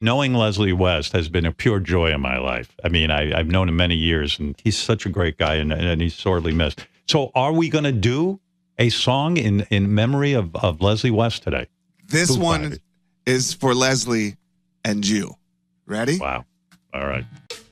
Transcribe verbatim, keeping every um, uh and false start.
Knowing Leslie West has been a pure joy in my life. I mean, I, I've known him many years, and he's such a great guy, and, and he's sorely missed. So are we going to do a song in, in memory of, of Leslie West today? This Food one five. Is for Leslie and you. Ready? Wow. All right.